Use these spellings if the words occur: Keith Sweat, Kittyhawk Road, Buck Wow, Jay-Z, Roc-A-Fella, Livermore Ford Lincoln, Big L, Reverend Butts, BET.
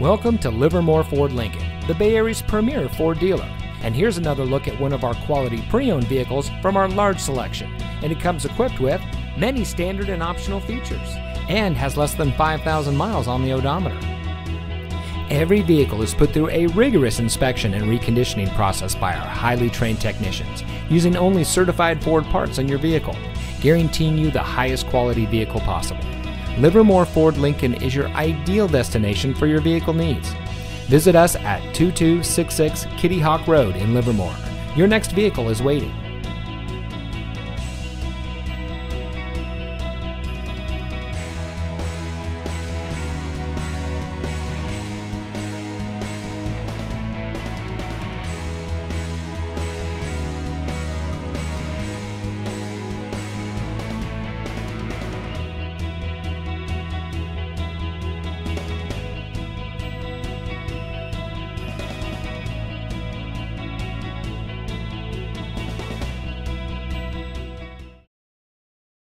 Welcome to Livermore Ford Lincoln, the Bay Area's premier Ford dealer. And here's another look at one of our quality pre-owned vehicles from our large selection. And it comes equipped with many standard and optional features and has less than 5,000 miles on the odometer. Every vehicle is put through a rigorous inspection and reconditioning process by our highly trained technicians, using only certified Ford parts on your vehicle, guaranteeing you the highest quality vehicle possible. Livermore Ford Lincoln is your ideal destination for your vehicle needs. Visit us at 2266 Kittyhawk Road in Livermore. Your next vehicle is waiting.